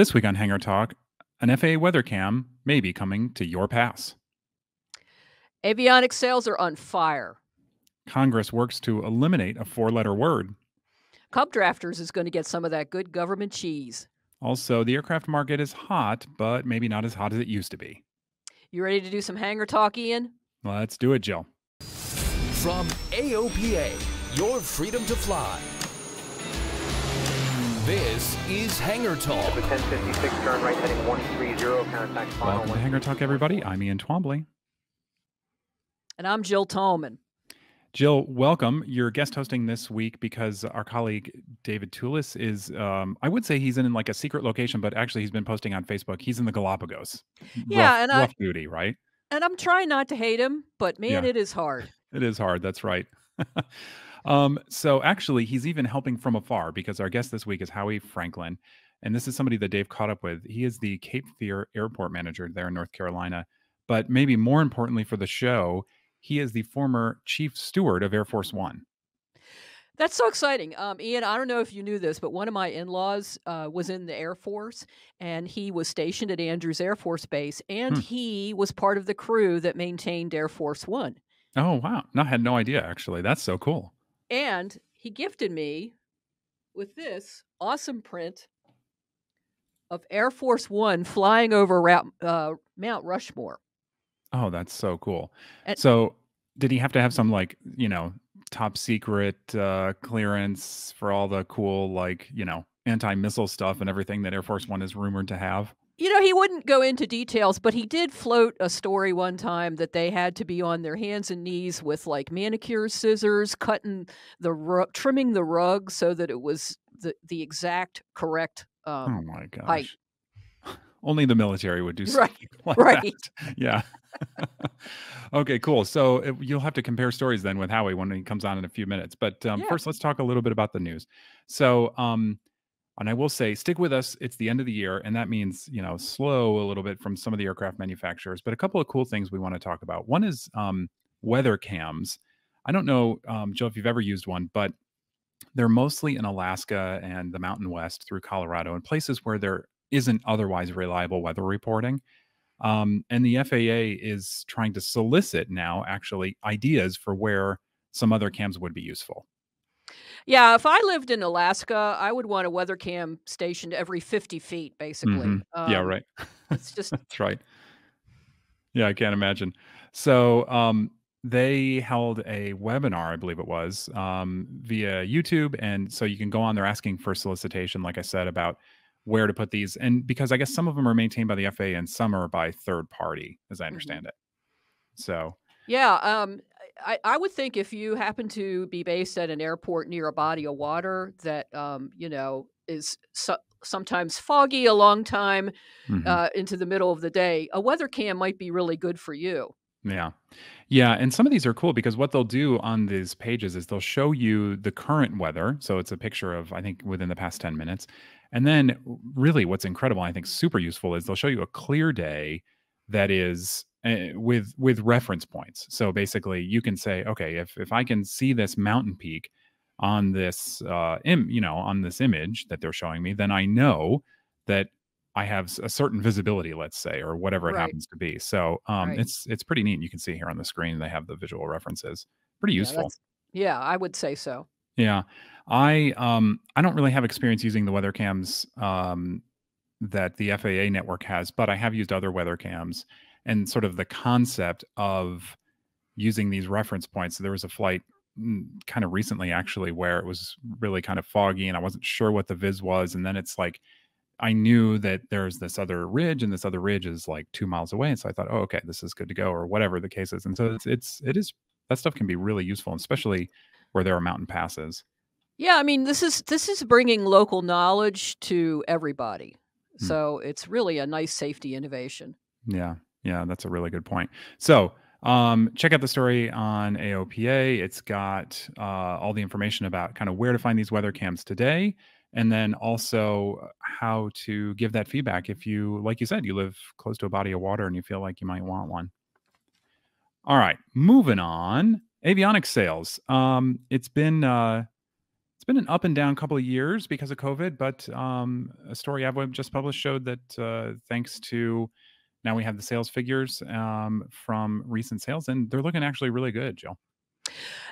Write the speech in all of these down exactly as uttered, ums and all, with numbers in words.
This week on Hangar Talk, an F A A weather cam may be coming to your pass. Avionics sales are on fire. Congress works to eliminate a four-letter word. Cub Crafters is going to get some of that good government cheese. Also, the aircraft market is hot, but maybe not as hot as it used to be. You ready to do some Hangar Talk, Ian? Let's do it, Jill. From A O P A, your freedom to fly. This is Hangar Talk. ten fifty-six, turn right heading one three zero, contact final. Welcome to Hangar Talk, everybody. I'm Ian Twombly. And I'm Jill Tallman. Jill, welcome. You're guest hosting this week because our colleague David Toulis is, um, I would say he's in like a secret location, but actually he's been posting on Facebook. He's in the Galapagos. Yeah, rough, and rough I, duty, right? And I'm trying not to hate him, but man, yeah. It is hard. It is hard. That's right. um, so actually, he's even helping from afar because our guest this week is Howie Franklin, and this is somebody that Dave caught up with. He is the Cape Fear airport manager there in North Carolina, but maybe more importantly for the show, he is the former chief steward of Air Force One. That's so exciting. Um, Ian, I don't know if you knew this, but one of my in-laws uh, was in the Air Force, and he was stationed at Andrews Air Force Base, and hmm. he was part of the crew that maintained Air Force One. Oh, wow. No, I had no idea, actually. That's so cool. And he gifted me with this awesome print of Air Force One flying over uh, Mount Rushmore. Oh, that's so cool. And so did he have to have some like, you know, top secret uh, clearance for all the cool, like, you know, anti-missile stuff and everything that Air Force One is rumored to have? You know, he wouldn't go into details, but he did float a story one time that they had to be on their hands and knees with like manicure scissors, cutting the rug, trimming the rug so that it was the, the exact correct um, oh my gosh. height. Only the military would do something right, like right. that. Yeah. Okay, cool. So it, you'll have to compare stories then with Howie when he comes on in a few minutes. But um, yeah. first, let's talk a little bit about the news. So, um, and I will say, stick with us. It's the end of the year, and that means, you know, slow a little bit from some of the aircraft manufacturers. But a couple of cool things we want to talk about. One is um, weather cams. I don't know, um, Joe, if you've ever used one, but they're mostly in Alaska and the Mountain West through Colorado and places where they're isn't otherwise reliable weather reporting. Um, and the F A A is trying to solicit now actually ideas for where some other cams would be useful. Yeah, if I lived in Alaska, I would want a weather cam stationed every fifty feet, basically. Mm-hmm. um, yeah, right. It's just... That's right. Yeah, I can't imagine. So um, they held a webinar, I believe it was, um, via YouTube. And so you can go on, they're asking for solicitation, like I said, about where to put these, and because I guess some of them are maintained by the F A A and some are by third party, as I understand mm-hmm. it. So yeah, um, I, I would think if you happen to be based at an airport near a body of water that um, you know is so sometimes foggy a long time mm-hmm. uh, into the middle of the day, a weather cam might be really good for you. Yeah, yeah, and some of these are cool because what they'll do on these pages is they'll show you the current weather. So it's a picture of I think within the past ten minutes. And then really what's incredible, I think super useful, is they'll show you a clear day that is uh, with with reference points. So basically you can say, okay, if, if I can see this mountain peak on this, uh, im you know, on this image that they're showing me, then I know that I have a certain visibility, let's say, or whatever it right. happens to be. So um, right. it's, it's pretty neat. You can see here on the screen, they have the visual references. Pretty useful. Yeah, yeah, I would say so. Yeah, I um I don't really have experience using the weather cams um, that the F A A network has, but I have used other weather cams and sort of the concept of using these reference points. So there was a flight kind of recently, actually, where it was really kind of foggy and I wasn't sure what the viz was. And then it's like I knew that there's this other ridge and this other ridge is like two miles away. And so I thought, oh, OK, this is good to go or whatever the case is. And so it's it's it is that stuff can be really useful, especially where there are mountain passes. Yeah, I mean, this is this is bringing local knowledge to everybody. Mm. So it's really a nice safety innovation. Yeah, yeah, that's a really good point. So um, check out the story on A O P A. It's got uh, all the information about kind of where to find these weather cams today, and then also how to give that feedback if you, like you said, you live close to a body of water and you feel like you might want one. All right, moving on. Avionics sales. Um, it's been uh, It's been an up and down couple of years because of COVID, but um, a story AbWeb just published showed that uh, thanks to now we have the sales figures um, from recent sales, and they're looking actually really good, Jill.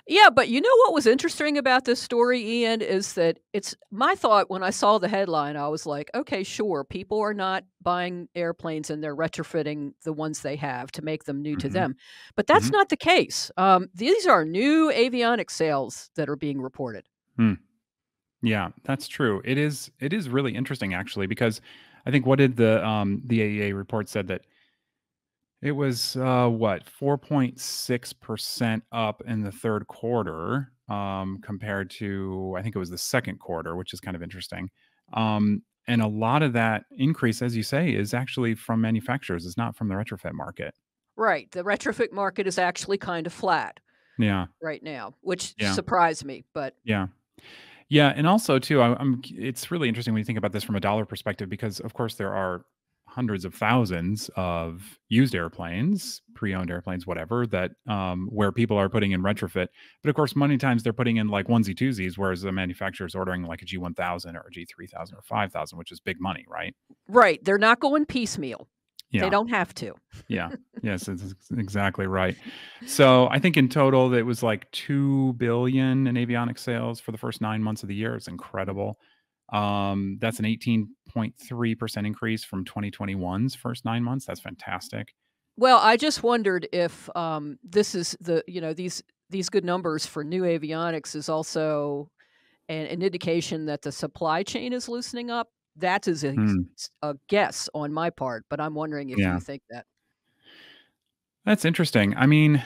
Yeah, but you know what was interesting about this story, Ian, is that it's my thought when I saw the headline, I was like, okay, sure, people are not buying airplanes and they're retrofitting the ones they have to make them new mm-hmm. to them. But that's mm-hmm. not the case. Um, these are new avionics sales that are being reported. Hmm. Yeah, that's true. It is it is really interesting, actually, because I think what did the um, the A E A report said that it was, uh, what, four point six percent up in the third quarter um, compared to, I think it was the second quarter, which is kind of interesting. Um, and a lot of that increase, as you say, is actually from manufacturers. It's not from the retrofit market. Right. The retrofit market is actually kind of flat. Yeah. Right now, which yeah. surprised me, but. Yeah. Yeah. And also, too, I, I'm, it's really interesting when you think about this from a dollar perspective, because, of course, there are hundreds of thousands of used airplanes, pre-owned airplanes, whatever, that um, where people are putting in retrofit. But of course, many times they're putting in like onesie twosies, whereas the manufacturer's ordering like a G one thousand or a G three thousand or five thousand, which is big money, right? Right. They're not going piecemeal. Yeah. They don't have to. Yeah. Yes, that's exactly right. So I think in total, it was like two billion dollars in avionics sales for the first nine months of the year. It's incredible. Um, that's an eighteen point three percent increase from twenty twenty-one's first nine months. That's fantastic. Well, I just wondered if um, this is the, you know, these these good numbers for new avionics is also an, an indication that the supply chain is loosening up. That is a, hmm. a guess on my part, but I'm wondering if yeah. you think that. That's interesting. I mean,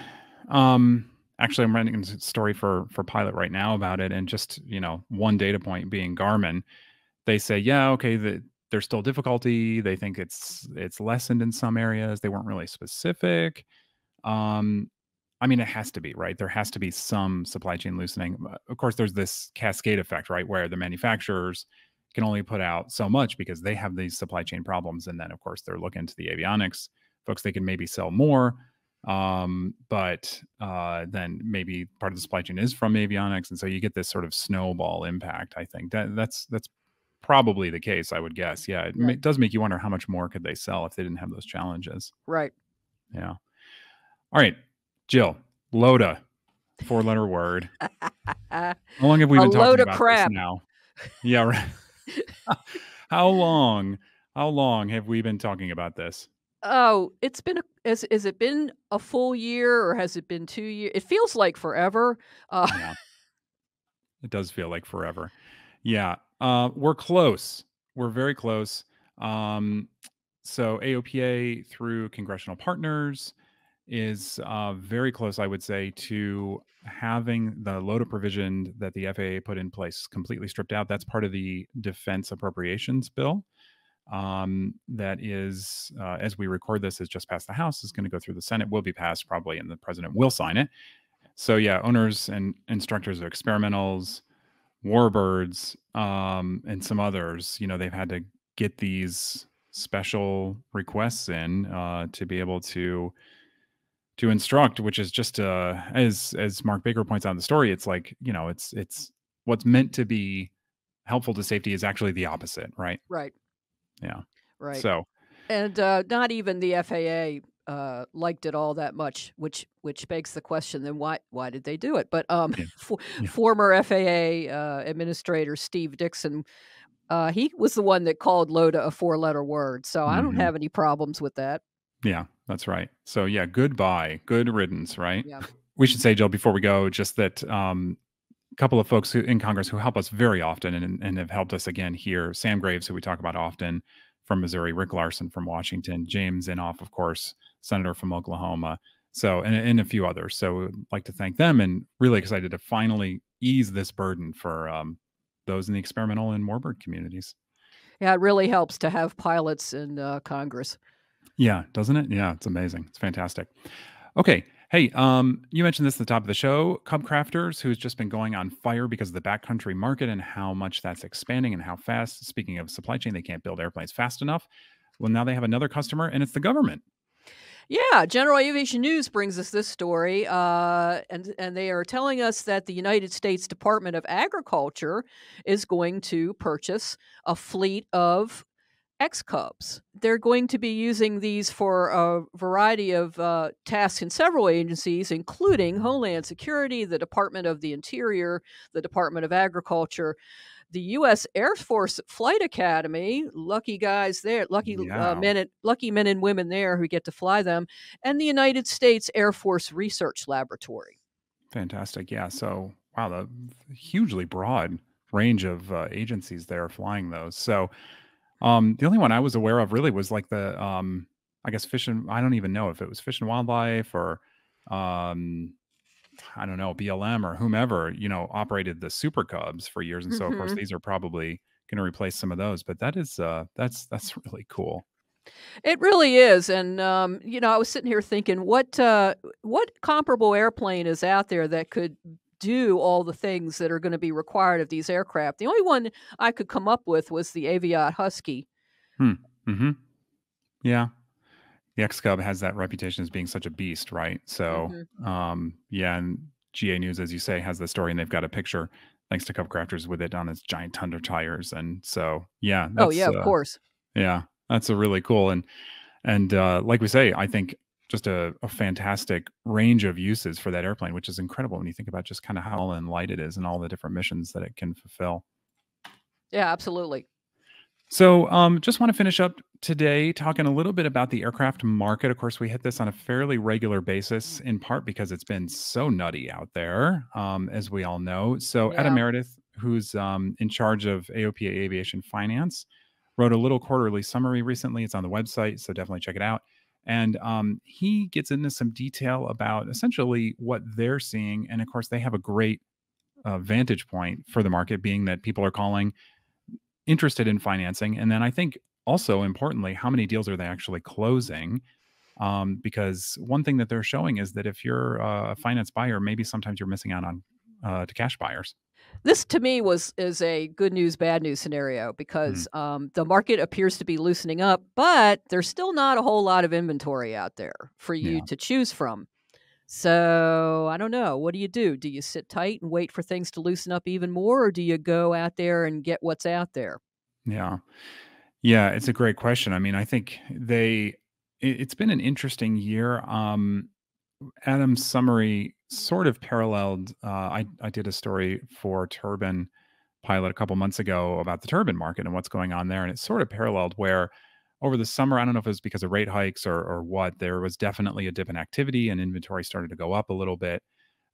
um, actually, I'm writing a story for for Pilot right now about it, and just you know, one data point being Garmin. They say, yeah, okay, the, there's still difficulty. They think it's it's lessened in some areas. They weren't really specific. Um, I mean, it has to be, right? There has to be some supply chain loosening. Of course, there's this cascade effect, right, where the manufacturers can only put out so much because they have these supply chain problems. And then of course they're looking to the avionics folks, they can maybe sell more. Um, but uh, then maybe part of the supply chain is from avionics. And so you get this sort of snowball impact. I think that that's, that's probably the case, I would guess. Yeah. It right. does make you wonder how much more could they sell if they didn't have those challenges. Right. Yeah. All right, Jill, LODA, four letter word. How long have we been A talking about crap. this now? Yeah. Right. How long, how long have we been talking about this? Oh, it's been, a, is, is it been a full year or has it been two years? It feels like forever. Uh, yeah. It does feel like forever. Yeah. Uh, we're close. We're very close. Um, so A O P A through congressional partners is uh, very close, I would say, to having the LODA provision that the F A A put in place completely stripped out. That's part of the defense appropriations bill um, that is, uh, as we record this, is just passed the House, is going to go through the Senate, will be passed probably, and the president will sign it. So yeah, owners and instructors of experimentals, warbirds, um, and some others, you know, they've had to get these special requests in uh, to be able to to instruct, which is just, uh, as, as Mark Baker points out in the story, it's like, you know, it's, it's what's meant to be helpful to safety is actually the opposite. Right. Right. Yeah. Right. So, and, uh, not even the F A A, uh, liked it all that much, which, which begs the question, then why, why did they do it? But, um, yeah. For, yeah. former F A A, uh, administrator Steve Dixon, uh, he was the one that called LODA a four letter word. So mm-hmm. I don't have any problems with that. Yeah, that's right. So yeah, goodbye, good riddance, right? Yeah. We should say, Jill, before we go, just that um, a couple of folks who in Congress who help us very often and, and have helped us again here, Sam Graves, who we talk about often, from Missouri, Rick Larson from Washington, James Inhofe, of course, Senator from Oklahoma, so and, and a few others. So we'd like to thank them and really excited to finally ease this burden for um, those in the experimental and warbird communities. Yeah, it really helps to have pilots in uh, Congress. Yeah, doesn't it? Yeah, it's amazing. It's fantastic. Okay. Hey, um, you mentioned this at the top of the show, Cub Crafters, who's just been going on fire because of the backcountry market and how much that's expanding and how fast. Speaking of supply chain, they can't build airplanes fast enough. Well, now they have another customer, and it's the government. Yeah, General Aviation News brings us this story, uh, and, and they are telling us that the United States Department of Agriculture is going to purchase a fleet of X-Cubs. They're going to be using these for a variety of uh, tasks in several agencies, including Homeland Security, the Department of the Interior, the Department of Agriculture, the U S Air Force Flight Academy, lucky guys there, lucky yeah. uh, men, and, lucky men and women there who get to fly them, and the United States Air Force Research Laboratory. Fantastic, yeah. So, wow, the hugely broad range of uh, agencies there flying those. So, um, the only one I was aware of really was like the, um, I guess fish and I don't even know if it was Fish and Wildlife or, um. I don't know, B L M or whomever, you know, operated the Super Cubs for years. And so, mm-hmm. of course, these are probably going to replace some of those. But that is uh, that's that's really cool. It really is. And, um, you know, I was sitting here thinking, what uh, what comparable airplane is out there that could do all the things that are going to be required of these aircraft? The only one I could come up with was the Aviat Husky. Hmm. Mm-hmm. Yeah. The X-Cub has that reputation as being such a beast, right? So, mm-hmm. um, yeah, and G A News, as you say, has the story, and they've got a picture, thanks to Cub Crafters, with it on its giant Tundra tires. And so, yeah. That's, oh, yeah, of uh, course. Yeah, that's a really cool. And, and uh, like we say, I think just a, a fantastic range of uses for that airplane, which is incredible when you think about just kind of how light it is and all the different missions that it can fulfill. Yeah, absolutely. So um, just want to finish up today talking a little bit about the aircraft market. Of course, we hit this on a fairly regular basis, in part because it's been so nutty out there, um, as we all know. So yeah. Adam Meredith, who's um, in charge of A O P A Aviation Finance, wrote a little quarterly summary recently. It's on the website, so definitely check it out. And um, he gets into some detail about essentially what they're seeing. And of course, they have a great uh, vantage point for the market, being that people are calling interested in financing. And then I think also importantly, how many deals are they actually closing? Um, because one thing that they're showing is that if you're a finance buyer, maybe sometimes you're missing out on uh, to cash buyers. This to me was is a good news, bad news scenario, because mm. um, the market appears to be loosening up, but there's still not a whole lot of inventory out there for you yeah. to choose from. So I don't know. What do you do? Do you sit tight and wait for things to loosen up even more, or do you go out there and get what's out there? Yeah. Yeah, it's a great question. I mean, I think they, it, it's been an interesting year. Um, Adam's summary sort of paralleled, uh, I, I did a story for Turbine Pilot a couple months ago about the turbine market and what's going on there. And it sort of paralleled where over the summer, I don't know if it was because of rate hikes or, or what, there was definitely a dip in activity and inventory started to go up a little bit.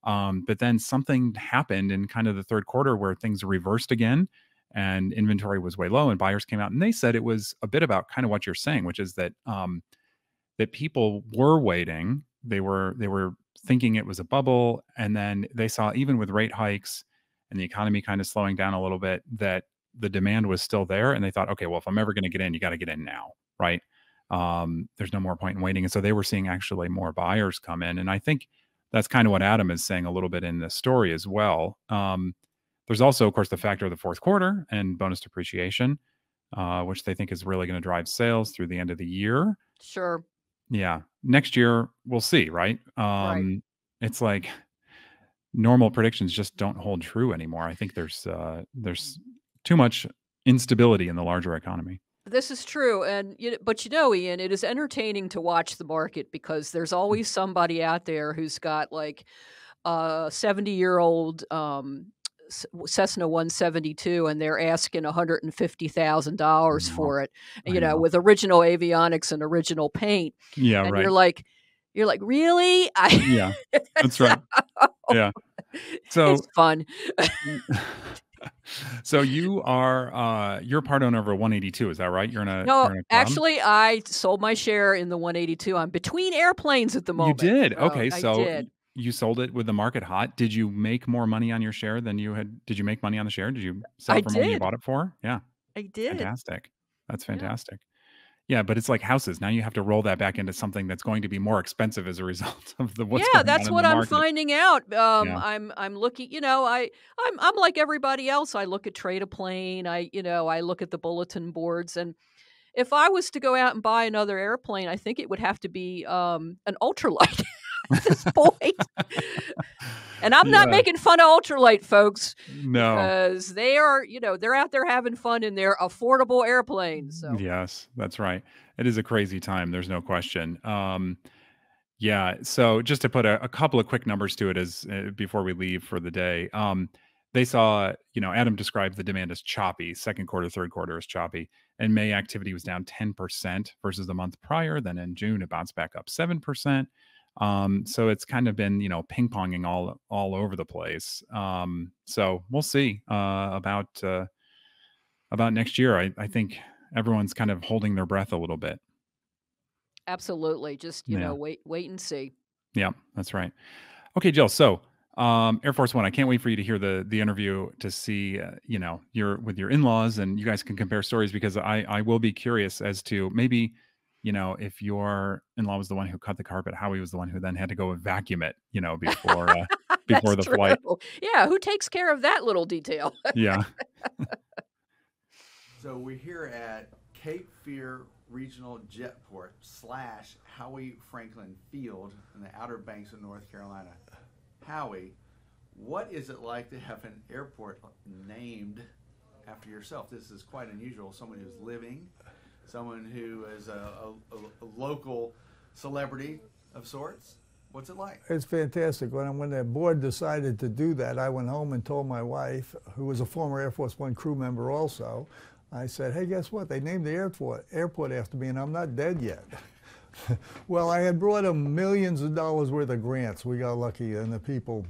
Um, but then something happened in kind of the third quarter where things reversed again and inventory was way low and buyers came out. And they said it was a bit about kind of what you're saying, which is that um, that people were waiting. They were, they were thinking it was a bubble. And then they saw, even with rate hikes and the economy kind of slowing down a little bit, that the demand was still there. And they thought, okay, well, if I'm ever going to get in, you got to get in now, right? Um, there's no more point in waiting. And so they were seeing actually more buyers come in. And I think that's kind of what Adam is saying a little bit in this story as well. Um, there's also, of course, the factor of the fourth quarter and bonus depreciation, uh, which they think is really going to drive sales through the end of the year. Sure. Yeah. Next year, we'll see, right? Um, right. It's like normal predictions just don't hold true anymore. I think there's uh, there's... too much instability in the larger economy. This is true. And, but you know, Ian, it is entertaining to watch the market because there's always somebody out there who's got like a seventy year old um, Cessna one seventy-two and they're asking one hundred fifty thousand dollars for it, you I know, know, with original avionics and original paint. Yeah. And right. You're like, you're like, really? I yeah, that's right. Yeah. So it's fun. So you are, uh, you're part owner of a one eighty-two. Is that right? You're in a, no, in a actually I sold my share in the one eighty-two. I'm between airplanes at the moment. You did. So okay. I so did. You sold it with the market hot. Did you make more money on your share than you had? Did you make money on the share? Did you sell I from did. What you bought it for? Yeah, I did. Fantastic. That's fantastic. Yeah. yeah. But it's like houses. Now you have to roll that back into something that's going to be more expensive as a result of the, what's yeah, going that's on what I'm market. Finding out. Um, yeah. I'm, I'm looking, you know, I, I'm, I'm like everybody else. I look at Trade-A-Plane. I, you know, I look at the bulletin boards and, if I was to go out and buy another airplane, I think it would have to be um, an ultralight at this point. And I'm yeah. not making fun of ultralight folks. No. Because they are, you know, they're out there having fun in their affordable airplanes. So. Yes, that's right. It is a crazy time. There's no question. Um, yeah. So just to put a, a couple of quick numbers to it as uh, before we leave for the day, um, they saw, you know, Adam described the demand as choppy, second quarter, third quarter is choppy. And May activity was down ten percent versus the month prior. Then in June, it bounced back up seven percent. Um, so it's kind of been, you know, ping ponging all, all over the place. Um, so we'll see, uh, about, uh, about next year. I, I think everyone's kind of holding their breath a little bit. Absolutely. Just, you yeah. know, wait, wait and see. Yeah, that's right. Okay, Jill. So, um, Air Force One, I can't wait for you to hear the, the interview to see, uh, you know, your, with your in-laws, and you guys can compare stories, because I, I will be curious as to maybe, you know, if your in-law was the one who cut the carpet, Howie was the one who then had to go vacuum it, you know, before, uh, before the true. flight. Yeah. Who takes care of that little detail? Yeah. So we're here at Cape Fear Regional Jetport slash Howie Franklin Field in the Outer Banks of North Carolina. Howie, what is it like to have an airport named after yourself? This is quite unusual. Someone who's living, someone who is a, a, a local celebrity of sorts. What's it like? It's fantastic. When, I, when the board decided to do that, I went home and told my wife, who was a former Air Force One crew member also, I said, hey, guess what? They named the airport, airport after me, and I'm not dead yet. Well, I had brought them millions of dollars worth of grants. We got lucky, and the people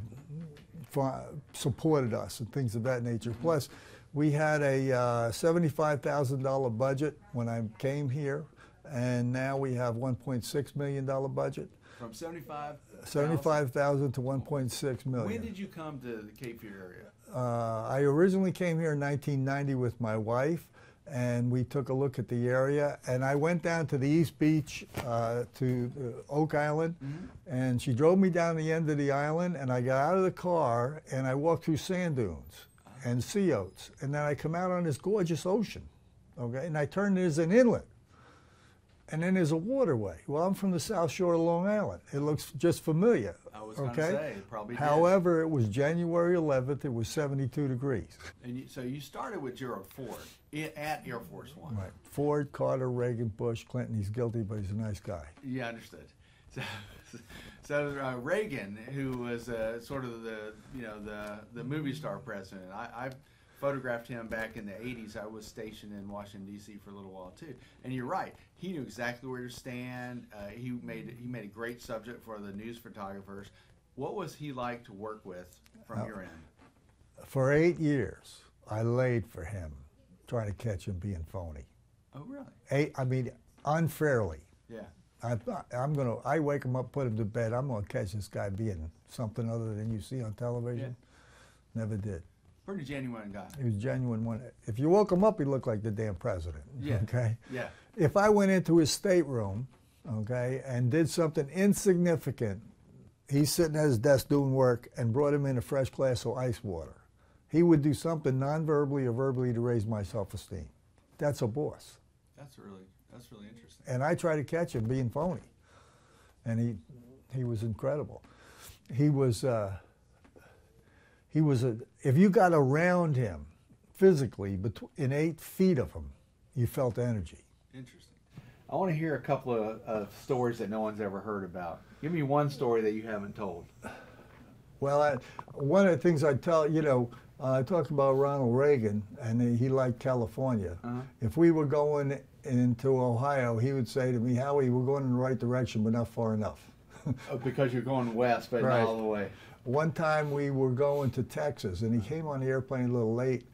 supported us and things of that nature. Plus, we had a uh, seventy-five thousand dollar budget when I came here, and now we have one point six million dollar budget. From seventy-five seventy-five thousand to one point six million. When did you come to the Cape Fear area? Uh, I originally came here in nineteen ninety with my wife, and we took a look at the area, and I went down to the East Beach uh, to uh, Oak Island, mm-hmm. and she drove me down the end of the island, and I got out of the car and I walked through sand dunes and sea oats, and then I come out on this gorgeous ocean, okay, and I turned it as an inlet, and then there's a waterway. Well, I'm from the South Shore of Long Island. It looks just familiar. I was okay? going to say, it probably However, did. It was January eleventh. It was seventy-two degrees. And you, so you started with Gerald Ford at Air Force One. Right. Ford, Carter, Reagan, Bush, Clinton. He's guilty, but he's a nice guy. Yeah, understood. So, so uh, Reagan, who was uh, sort of the, you know, the, the movie star president, I, I photographed him back in the eighties. I was stationed in Washington, D C for a little while, too. And you're right. He knew exactly where to stand. Uh, he made he made a great subject for the news photographers. What was he like to work with from uh, your end? For eight years, I laid for him, trying to catch him being phony. Oh, really? Eight, I mean, unfairly. Yeah. I, I'm gonna. I wake him up, put him to bed. I'm gonna catch this guy being something other than you see on television. Yeah. Never did. Pretty genuine guy. He was genuine one. If you woke him up, he looked like the damn president. Yeah. Okay. Yeah. If I went into his stateroom, okay, and did something insignificant, he's sitting at his desk doing work, and brought him in a fresh glass of ice water. He would do something non-verbally or verbally to raise my self-esteem. That's a boss. That's really. That's really interesting. And I tried to catch him being phony, and he he was incredible. He was uh, he was a. If you got around him physically, between in eight feet of him, you felt energy. Interesting. I want to hear a couple of, of stories that no one's ever heard about. Give me one story that you haven't told. Well, I, one of the things I tell you know. Uh, I talked about Ronald Reagan, and he liked California. Uh-huh. If we were going into Ohio, he would say to me, Howie, we're going in the right direction, but not far enough. Oh, because you're going west, but right. not all the way. One time we were going to Texas, and he came on the airplane a little late,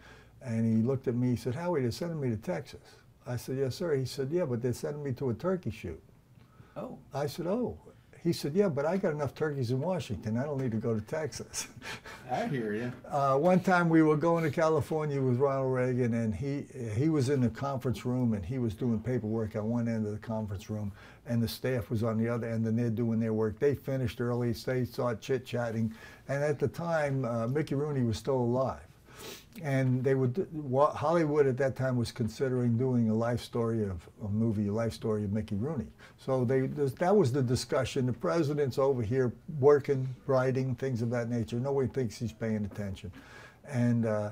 and he looked at me, he said, Howie, they're sending me to Texas. I said, yes, sir. He said, yeah, but they're sending me to a turkey shoot. Oh. I said, oh. He said, yeah, but I got enough turkeys in Washington. I don't need to go to Texas. I hear you. Uh, one time we were going to California with Ronald Reagan, and he he was in the conference room, and he was doing paperwork on one end of the conference room, and the staff was on the other end, and they're doing their work. They finished early. They started chit-chatting. And at the time, uh, Mickey Rooney was still alive. And they would, Hollywood at that time was considering doing a life story of a movie, a life story of Mickey Rooney. So they, that was the discussion. The president's over here working, writing, things of that nature. Nobody thinks he's paying attention. And uh,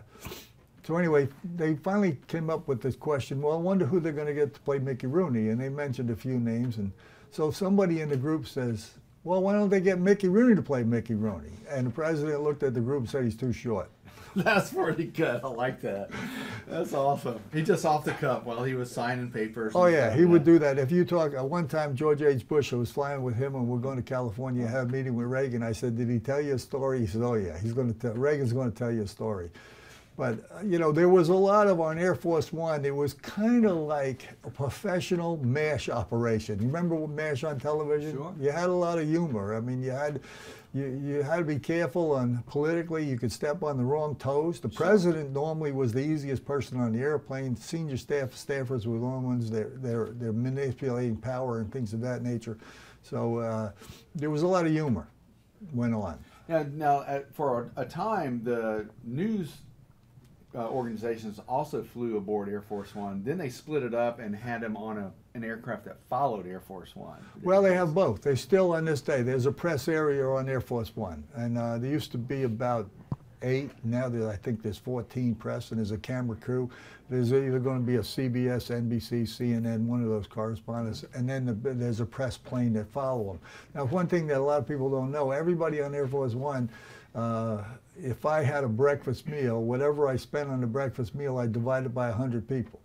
so anyway, they finally came up with this question, well, I wonder who they're going to get to play Mickey Rooney. And they mentioned a few names. And so somebody in the group says, well, why don't they get Mickey Rooney to play Mickey Rooney? And the president looked at the group and said, he's too short. That's pretty good. I like that. That's awesome. He just off the cuff while he was signing papers. Oh, yeah. He would do that. If you talk, uh, one time George H. Bush, I was flying with him and we're going to California, had a meeting with Reagan. I said, did he tell you a story? He said, oh, yeah. He's going to tell, Reagan's going to tell you a story. But, uh, you know, there was a lot of, on Air Force One, it was kind of like a professional MASH operation. You remember MASH on television? Sure. You had a lot of humor. I mean, you had... You, you had to be careful on politically. You could step on the wrong toes. The sure. president normally was the easiest person on the airplane. Senior staff staffers were the only ones they're, they're, they're manipulating power and things of that nature. So uh, there was a lot of humor went on. Now, now at, for a, a time, the news uh, organizations also flew aboard Air Force One. Then they split it up and had them on a an aircraft that followed Air Force One. Well, they have both. They still, on this day, there's a press area on Air Force One. And uh, there used to be about eight. Now there, I think there's fourteen press, and there's a camera crew. There's either going to be a C B S, N B C, C N N, one of those correspondents. And then the, there's a press plane that follow them. Now, one thing that a lot of people don't know, everybody on Air Force One, uh, if I had a breakfast meal, whatever I spent on the breakfast meal, I divided by one hundred people.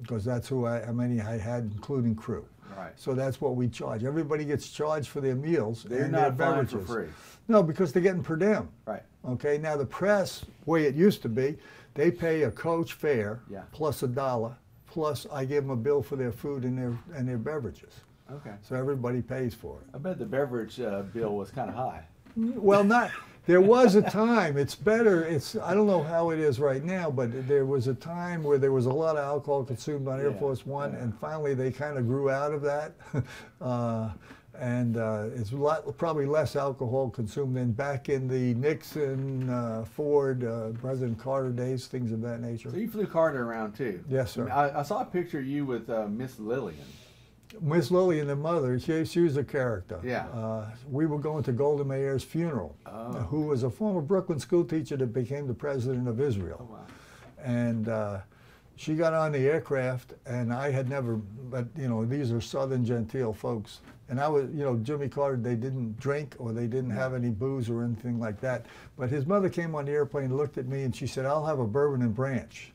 Because that's who I, how many I had, including crew. Right. So that's what we charge. Everybody gets charged for their meals They're and not their beverages. For free. No, because they're getting per diem. Right. Okay. Now the press, the way it used to be, they pay a coach fare yeah. plus a dollar, plus I give them a bill for their food and their and their beverages. Okay. So everybody pays for it. I bet the beverage uh, bill was kind of high. Well, not. There was a time, it's better, it's, I don't know how it is right now, but there was a time where there was a lot of alcohol consumed on yeah, Air Force One, yeah. and finally they kind of grew out of that. uh, and uh, it's a lot, probably less alcohol consumed than back in the Nixon, uh, Ford, uh, President Carter days, things of that nature. So you flew Carter around too? Yes, sir. I, I saw a picture of you with uh, Miss Lillian. Miss Lillian, the mother, she, she was a character. Yeah. Uh, we were going to Golda Meir's funeral, oh. who was a former Brooklyn school teacher that became the president of Israel. Oh, wow. And uh, she got on the aircraft, and I had never, but you know, these are Southern genteel folks. And I was, you know, Jimmy Carter, they didn't drink or they didn't have any booze or anything like that. But his mother came on the airplane, looked at me, and she said, I'll have a bourbon and branch.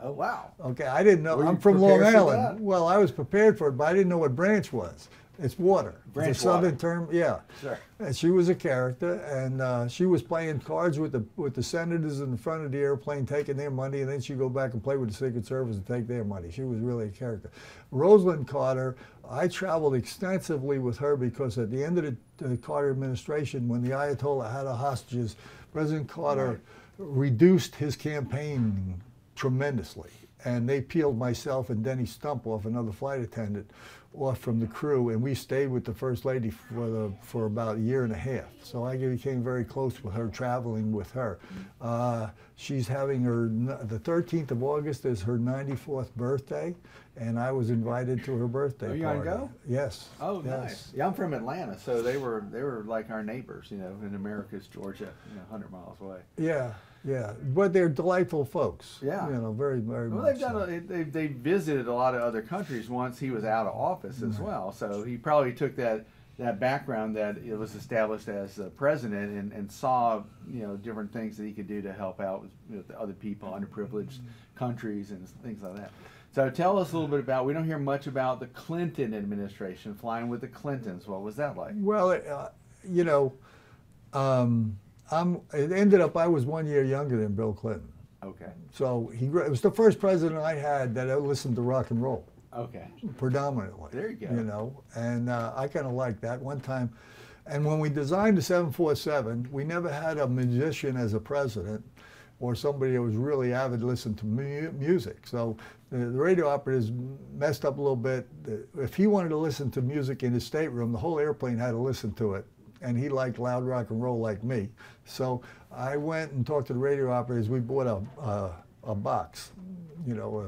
Oh, wow. Okay, I didn't know. Were I'm from Long Island. Well, I was prepared for it, but I didn't know what branch was. It's water. Branch it's a water. Southern term, yeah. Sure. And she was a character, and uh, she was playing cards with the with the senators in the front of the airplane, taking their money, and then she'd go back and play with the Secret Service and take their money. She was really a character. Rosalind Carter, I traveled extensively with her because at the end of the, the Carter administration, when the Ayatollah had the hostages, President Carter right. reduced his campaign tremendously, and they peeled myself and Denny Stumpoff, another flight attendant, off from the crew, and we stayed with the First Lady for, the, for about a year and a half. So I became very close with her, traveling with her. Uh, she's having her, the thirteenth of August is her ninety-fourth birthday, and I was invited to her birthday. Are you going to go? Yes. Oh, yes. Nice. Yeah, I'm from Atlanta, so they were, they were like our neighbors, you know, in America's Georgia, you know, one hundred miles away. Yeah. Yeah, but they're delightful folks. Yeah, you know, very, very well, much. They've done. So. They they visited a lot of other countries once he was out of office as right. well. So he probably took that that background that it was established as a president and, and saw you know different things that he could do to help out with, you know, the other people, underprivileged countries, and things like that. So tell us a little bit about, we don't hear much about the Clinton administration, flying with the Clintons. What was that like? Well, uh, you know. Um, I'm, it ended up I was one year younger than Bill Clinton. Okay. So he it was the first president I had that I listened to rock and roll. Okay. Predominantly. There you go. You know, and uh, I kind of liked that one time. And when we designed the seven forty-seven, we never had a musician as a president or somebody that was really avid listening to mu music. So the, the radio operators messed up a little bit. If he wanted to listen to music in his stateroom, the whole airplane had to listen to it. and he liked loud rock and roll like me. So I went and talked to the radio operators. We bought a, uh, a box, you know,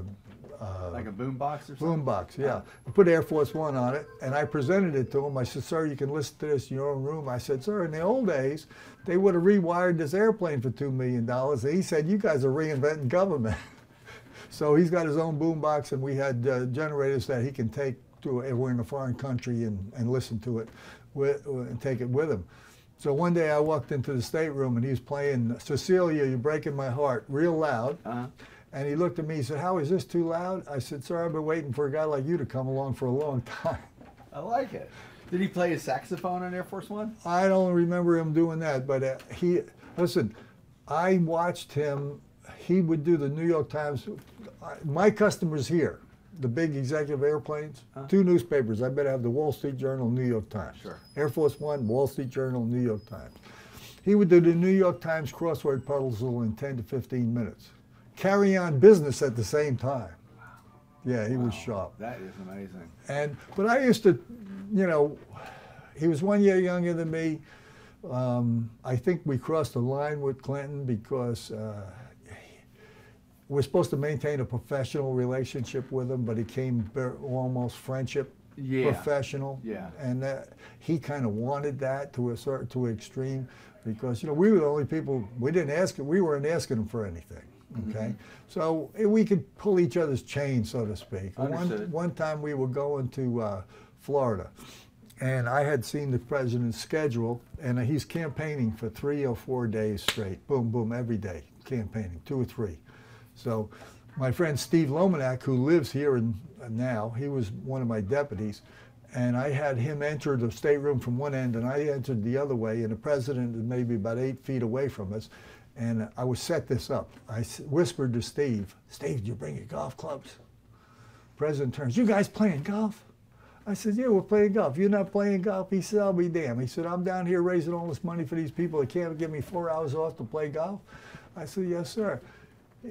a, uh, like a boom box or something? Boom box, yeah. I put Air Force One on it, and I presented it to him. I said, sir, you can listen to this in your own room. I said, sir, in the old days, they would have rewired this airplane for two million dollars. And he said, you guys are reinventing government. So he's got his own boom box, and we had uh, generators that he can take to if we're in a foreign country and, and listen to it with, and take it with him. So one day I walked into the stateroom, and he was playing Cecilia, You're Breaking My Heart, real loud. Uh-huh. And he looked at me and said, how is this too loud? I said, sir, I've been waiting for a guy like you to come along for a long time. I like it. Did he play his saxophone on Air Force One? I don't remember him doing that, but uh, he, listen, I watched him. He would do the New York Times. My customers here, the big executive airplanes, huh? Two newspapers. I better have the Wall Street Journal, New York Times. Sure. Air Force One, Wall Street Journal, New York Times. He would do the New York Times crossword puzzle in ten to fifteen minutes. Carry on business at the same time. Wow. Yeah, he wow. was sharp. That is amazing. And but I used to, you know, he was one year younger than me. Um, I think we crossed the line with Clinton because. Uh, We're supposed to maintain a professional relationship with him, but he came almost friendship, yeah. professional, yeah. and that, he kind of wanted that to a certain, to an extreme, because you know we were the only people we didn't ask him, we weren't asking him for anything, okay? Mm-hmm. So we could pull each other's chain, so to speak. Understood. One one time we were going to uh, Florida, and I had seen the president's schedule, and he's campaigning for three or four days straight, boom, boom, every day campaigning, two or three. So my friend Steve Lomanak, who lives here in, uh, now, he was one of my deputies, and I had him enter the stateroom from one end, and I entered the other way, and the president was maybe about eight feet away from us, and I was set this up. I whispered to Steve, Steve, did you bring your golf clubs? President turns, you guys playing golf? I said, yeah, we're playing golf. You're not playing golf? He said, I'll be damned. He said, I'm down here raising all this money for these people that can't give me four hours off to play golf. I said, yes, sir.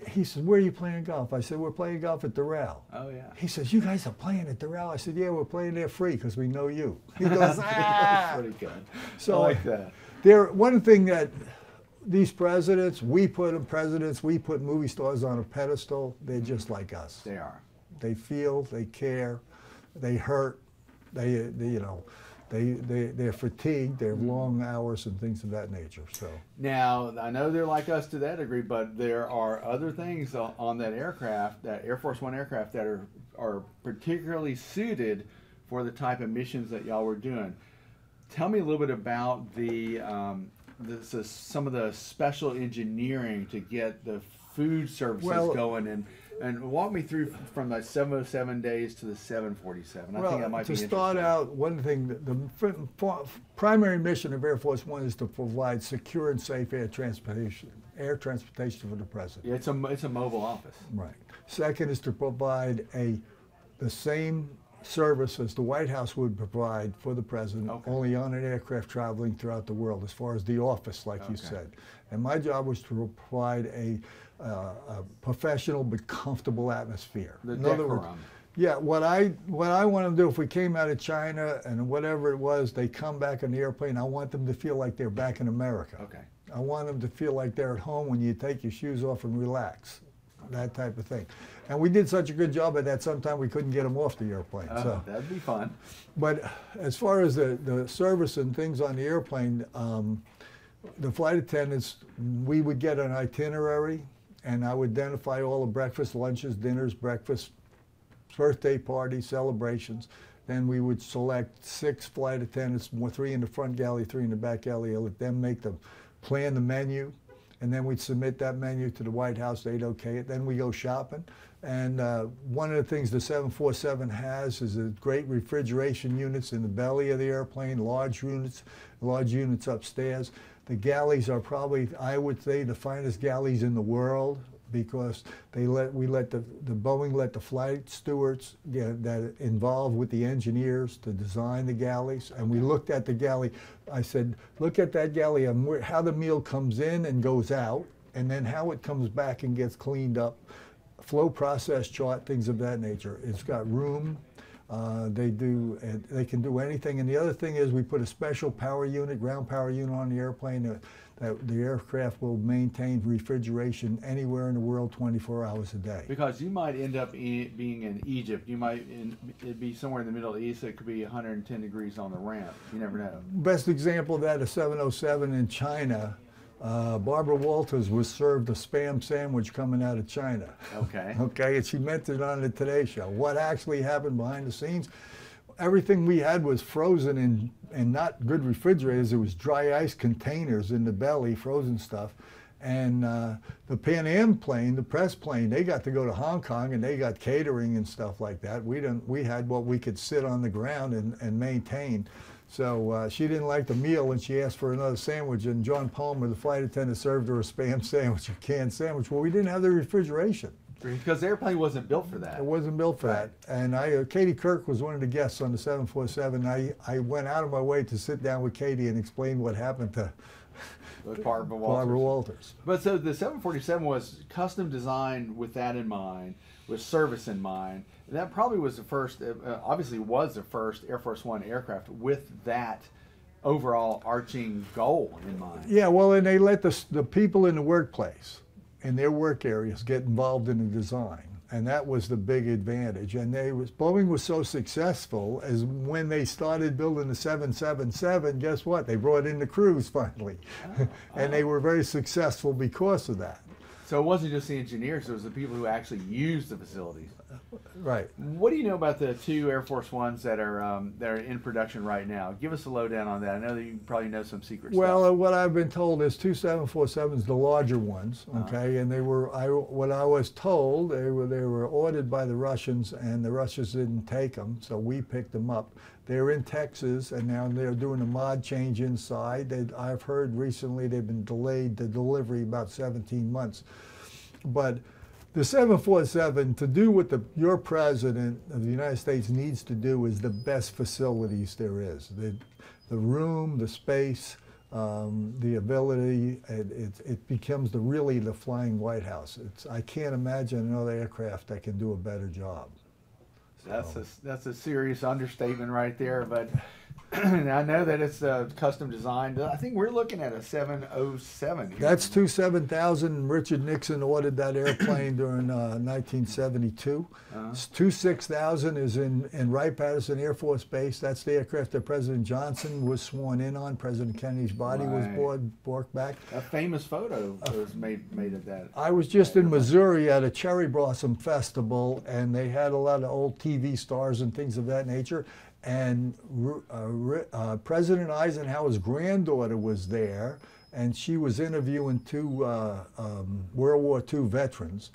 He said, where are you playing golf? I said, we're playing golf at Doral. Oh, yeah. He says, you guys are playing at Doral? I said, yeah, we're playing there free because we know you. He goes, ah! That's pretty good. So I like that. There, one thing that these presidents, we put them presidents, we put movie stars on a pedestal. They're just like us. They are. They feel, they care, they hurt, they, they you know. They, they, they're fatigued, they're long hours and things of that nature. So now, I know they're like us to that degree, but there are other things on that aircraft, that Air Force One aircraft, that are, are particularly suited for the type of missions that y'all were doing. Tell me a little bit about the, um, the so some of the special engineering to get the food services well, going and And walk me through from the seven oh seven days to the seven forty-seven. I well, think that might to be to start out, one thing, the, the primary mission of Air Force One is to provide secure and safe air transportation, air transportation for the president. Yeah, it's a it's a mobile office. Right. Second is to provide a the same service as the White House would provide for the president, okay. only on an aircraft traveling throughout the world. As far as the office, like okay. you said, and my job was to provide a. Uh, a professional but comfortable atmosphere. The decorum. Yeah, what I what I want them to do if we came out of China and whatever it was, they come back on the airplane. I want them to feel like they're back in America. Okay. I want them to feel like they're at home when you take your shoes off and relax, that type of thing. And we did such a good job at that. Sometimes we couldn't get them off the airplane. Uh, so that'd be fun. But as far as the the service and things on the airplane, um, the flight attendants, we would get an itinerary. And I would identify all the breakfast, lunches, dinners, breakfasts, birthday parties, celebrations. Then we would select six flight attendants, three in the front galley, three in the back galley. I'll let them make the plan, the menu, and then we'd submit that menu to the White House. They'd okay it. Then we go shopping. And uh, one of the things the seven forty-seven has is a great refrigeration units in the belly of the airplane, large units, large units upstairs. The galleys are probably, I would say, the finest galleys in the world because they let we let the, the Boeing let the flight stewards get that involved with the engineers to design the galleys. And we looked at the galley. I said, look at that galley and where, how the meal comes in and goes out, and then how it comes back and gets cleaned up. Flow process chart, things of that nature. It's got room. Uh, they do. Uh, they can do anything. And the other thing is, we put a special power unit, ground power unit, on the airplane that, that the aircraft will maintain refrigeration anywhere in the world, twenty-four hours a day. Because you might end up e being in Egypt. You might in, it'd be somewhere in the Middle East. It could be one hundred ten degrees on the ramp. You never know. Best example of that is seven oh seven in China. Uh, Barbara Walters was served a spam sandwich coming out of China. Okay. Okay, and she mentioned on the Today Show what actually happened behind the scenes. Everything we had was frozen in, and not good refrigerators. It was dry ice containers in the belly, frozen stuff. And uh, the Pan Am plane, the press plane, they got to go to Hong Kong and they got catering and stuff like that. We didn't. We had what we could sit on the ground and, and maintain. So uh, she didn't like the meal and she asked for another sandwich, and John Palmer, the flight attendant, served her a spam sandwich, a canned sandwich. Well, we didn't have the refrigeration. Because the airplane wasn't built for that. It wasn't built for right. that. And I, uh, Katie Kirk was one of the guests on the seven forty-seven. I, I went out of my way to sit down with Katie and explain what happened to Barbara Walters. Barbara Walters. But so the seven forty-seven was custom designed with that in mind, with service in mind. And that probably was the first, uh, obviously was the first Air Force One aircraft with that overall arching goal in mind. Yeah, well, and they let the, the people in the workplace, in their work areas, get involved in the design. And that was the big advantage. And they was, Boeing was so successful, as when they started building the seven seventy-seven, guess what? They brought in the crews finally. Oh, and oh. they were very successful because of that. So it wasn't just the engineers, it was the people who actually used the facilities. Right. What do you know about the two Air Force Ones that are um, that are in production right now? Give us a lowdown on that. I know that you probably know some secret well, stuff. Well, uh, what I've been told is two seven forty-sevens, the larger ones, okay, uh-huh. and they were. I what I was told they were they were ordered by the Russians, and the Russians didn't take them, so we picked them up. They're in Texas, and now they're doing a mod change inside. They'd, I've heard recently they've been delayed the delivery about seventeen months, but. The seven forty-seven, to do what the, your president of the United States needs to do, is the best facilities there is. The, the room, the space, um, the ability, it, it, it becomes the, really the flying White House. It's, I can't imagine another aircraft that can do a better job. So. That's, a, that's a serious understatement right there, but I know that it's uh, custom designed. I think we're looking at a seven oh seven here. That's two seven thousand. Richard Nixon ordered that airplane during uh, nineteen seventy-two. Uh-huh. Two six thousand is in, in Wright-Patterson Air Force Base. That's the aircraft that President Johnson was sworn in on. President Kennedy's body right. was brought, brought back. A famous photo uh, was made, made of that. I was just in Missouri at a cherry blossom festival, and they had a lot of old T V stars and things of that nature. And uh, uh, President Eisenhower's granddaughter was there, and she was interviewing two uh, um, World War Two veterans.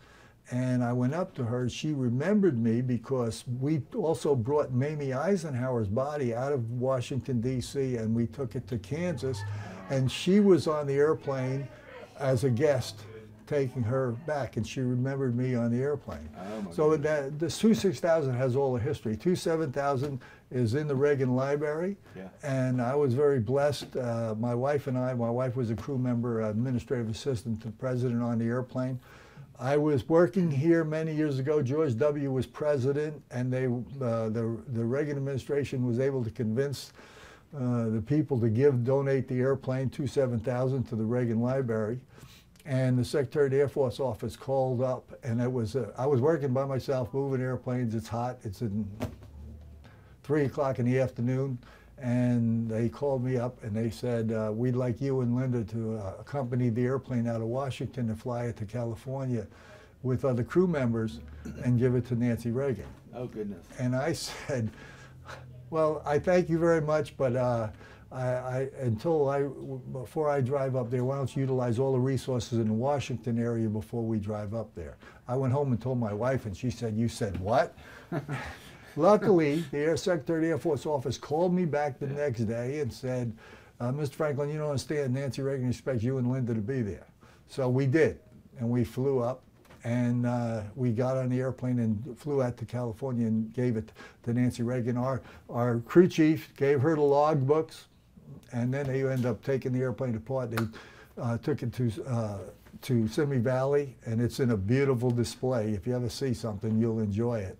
And I went up to her. She remembered me because we also brought Mamie Eisenhower's body out of Washington, D C, and we took it to Kansas. And she was on the airplane as a guest, taking her back, and she remembered me on the airplane. Oh, so that, this two six thousand has all the history. two seven thousand is in the Reagan Library, yeah. and I was very blessed. Uh, my wife and I, my wife was a crew member, administrative assistant to the president on the airplane. I was working here many years ago. George W. was president, and they, uh, the, the Reagan administration was able to convince uh, the people to give, donate the airplane, two seven thousand, to the Reagan Library. And the Secretary of the Air Force office called up, and it was uh, I was working by myself, moving airplanes. It's hot. It's in three o'clock in the afternoon, and they called me up and they said, uh, "We'd like you and Linda to uh, accompany the airplane out of Washington and fly it to California with other crew members and give it to Nancy Reagan." Oh goodness! And I said, "Well, I thank you very much, but." Uh, I, I, until I, before I drive up there, why don't you utilize all the resources in the Washington area before we drive up there? I went home and told my wife, and she said, "You said what?" Luckily, the Air Secretary of the Air Force Office called me back the yeah. next day and said, uh, "Mister Franklin, you don't understand. Nancy Reagan expects you and Linda to be there." So we did, and we flew up, and uh, we got on the airplane and flew out to California and gave it to Nancy Reagan. Our, our crew chief gave her the log books. And then they ended up taking the airplane apart. They uh, took it to uh, to Simi Valley, and it's in a beautiful display. If you ever see something, you'll enjoy it.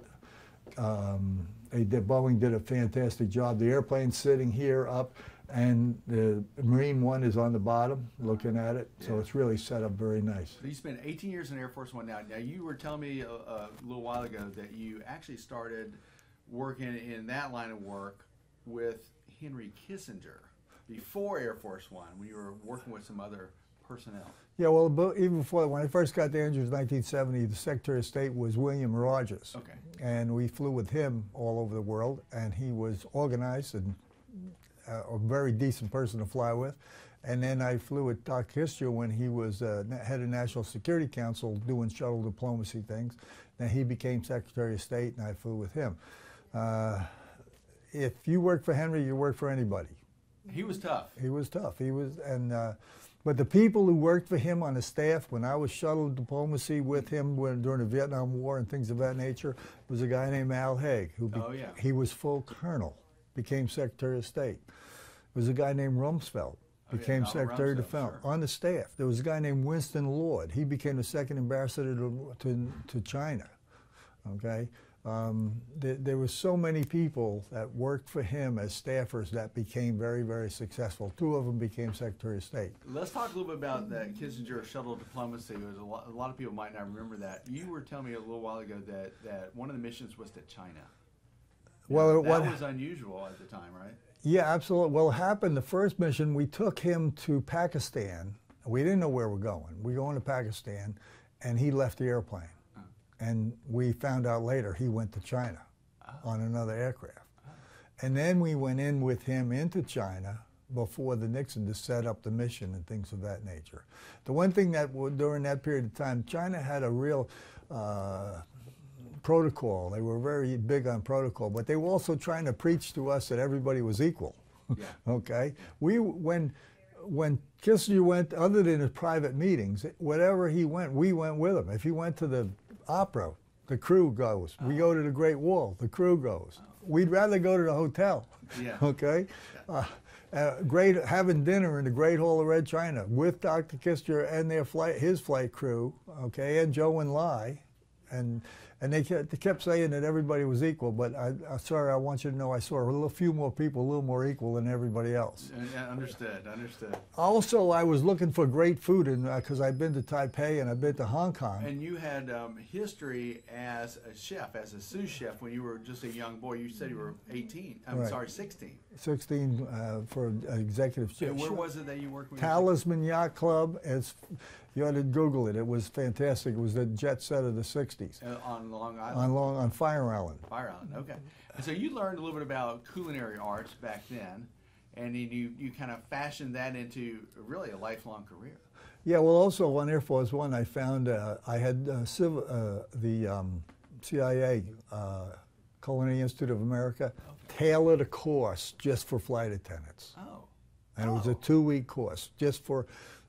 Um, Boeing did a fantastic job. The airplane's sitting here up, and the Marine One is on the bottom looking at it. So yeah. It's really set up very nice. So you spent eighteen years in Air Force One now. Now, you were telling me a, a little while ago that you actually started working in that line of work with Henry Kissinger before Air Force One, when you were working with some other personnel. Yeah, well, even before, when I first got to Andrews in nineteen seventy, the Secretary of State was William Rogers. Okay. And we flew with him all over the world, and he was organized and uh, a very decent person to fly with. And then I flew with Doc Kissinger when he was uh, head of National Security Council doing shuttle diplomacy things. Then he became Secretary of State, and I flew with him. Uh, if you work for Henry, you work for anybody. He was tough. He was tough. He was, and uh, but the people who worked for him on the staff, when I was shuttle diplomacy with him when, during the Vietnam War and things of that nature, was a guy named Al Haig, who oh, yeah. he was full colonel, became Secretary of State. There was a guy named Rumsfeld, became oh, yeah, Secretary of Defense, sure. on the staff. There was a guy named Winston Lord. He became the second ambassador to, to, to China, okay? Um, th there were so many people that worked for him as staffers that became very, very successful. Two of them became Secretary of State. Let's talk a little bit about that Kissinger shuttle diplomacy. It was a, lot, a lot of people might not remember that. You were telling me a little while ago that, that one of the missions was to China. Well, that, that was unusual at the time, right? Yeah, absolutely. Well, it happened, the first mission, we took him to Pakistan. We didn't know where we're going. We were going to Pakistan, and he left the airplane. And we found out later he went to China oh. on another aircraft. Oh. And then we went in with him into China before the Nixon to set up the mission and things of that nature. The one thing that during that period of time, China had a real uh, protocol. They were very big on protocol, but they were also trying to preach to us that everybody was equal. Yeah. Okay? We, when, when Kissinger went, other than his private meetings, whatever he went, we went with him. If he went to the opera, the crew goes. Oh. We go to the Great Wall, the crew goes. Oh. We'd rather go to the hotel, yeah. okay? Yeah. Uh, uh, great, having dinner in the Great Hall of Red China with Doctor Kissinger and their flight, his flight crew, okay, and Joe and Lai, and and they kept, they kept saying that everybody was equal, but I, I, sorry, I want you to know I saw a little few more people, a little more equal than everybody else. Yeah, understood, understood. Also, I was looking for great food, and because uh, I've been to Taipei and I've been to Hong Kong. And you had um, history as a chef, as a sous chef, when you were just a young boy. You said you were eighteen. I'm right. sorry, sixteen. sixteen uh, for an executive chef. And where was it that you worked with? Talisman Yacht Club. As you ought to Google it. It was fantastic. It was the jet set of the sixties. Uh, on Long Island? On, Long, on Fire Island. Fire Island, okay. And so you learned a little bit about culinary arts back then, and then you, you kind of fashioned that into really a lifelong career. Yeah, well, also on Air Force One, I found uh, I had uh, civil, uh, the um, C I A, uh, Culinary Institute of America, okay. tailored a course just for flight attendants. Oh. And oh. it was a two-week course just for...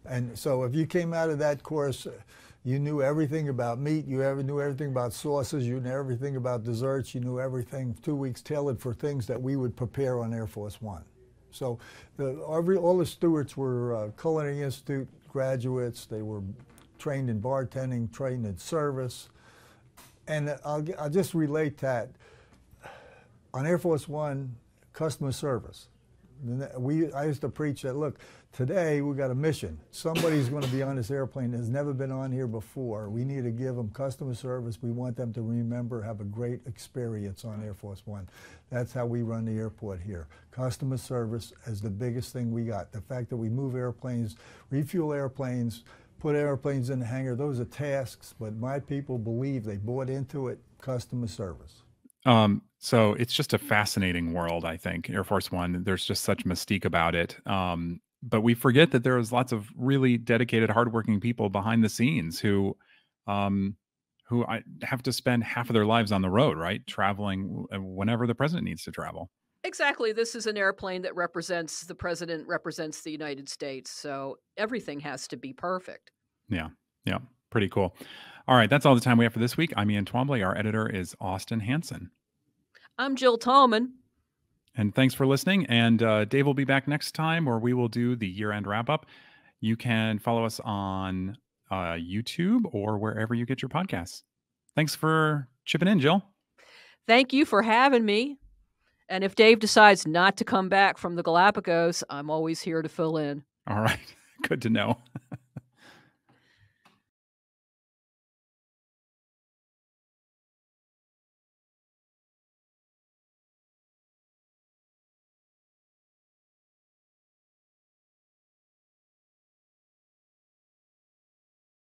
And so if you came out of that course, you knew everything about meat, you ever knew everything about sauces, you knew everything about desserts, you knew everything, two weeks tailored for things that we would prepare on Air Force One. So the, every, all the stewards were uh, Culinary Institute graduates, they were trained in bartending, trained in service. And I'll, I'll just relate that. On Air Force One, customer service. We, I used to preach that, look, today we've got a mission. Somebody's going to be on this airplane that's never been on here before. We need to give them customer service. We want them to remember, have a great experience on Air Force One. That's how we run the airport here. Customer service is the biggest thing we got. The fact that we move airplanes, refuel airplanes, put airplanes in the hangar, those are tasks, but my people believe they bought into it, customer service. Um, so it's just a fascinating world, I think, Air Force One. There's just such mystique about it. Um, but we forget that there was lots of really dedicated, hardworking people behind the scenes who um, who I have to spend half of their lives on the road, right? Traveling whenever the president needs to travel. Exactly. This is an airplane that represents the president, represents the United States. So everything has to be perfect. Yeah. Yeah. Pretty cool. All right, that's all the time we have for this week. I'm Ian Twombly. Our editor is Austin Hansen. I'm Jill Tallman. And thanks for listening. And uh, Dave will be back next time where we will do the year-end wrap-up. You can follow us on uh, YouTube or wherever you get your podcasts. Thanks for chipping in, Jill. thank you for having me. And if Dave decides not to come back from the Galapagos, I'm always here to fill in. All right. Good to know.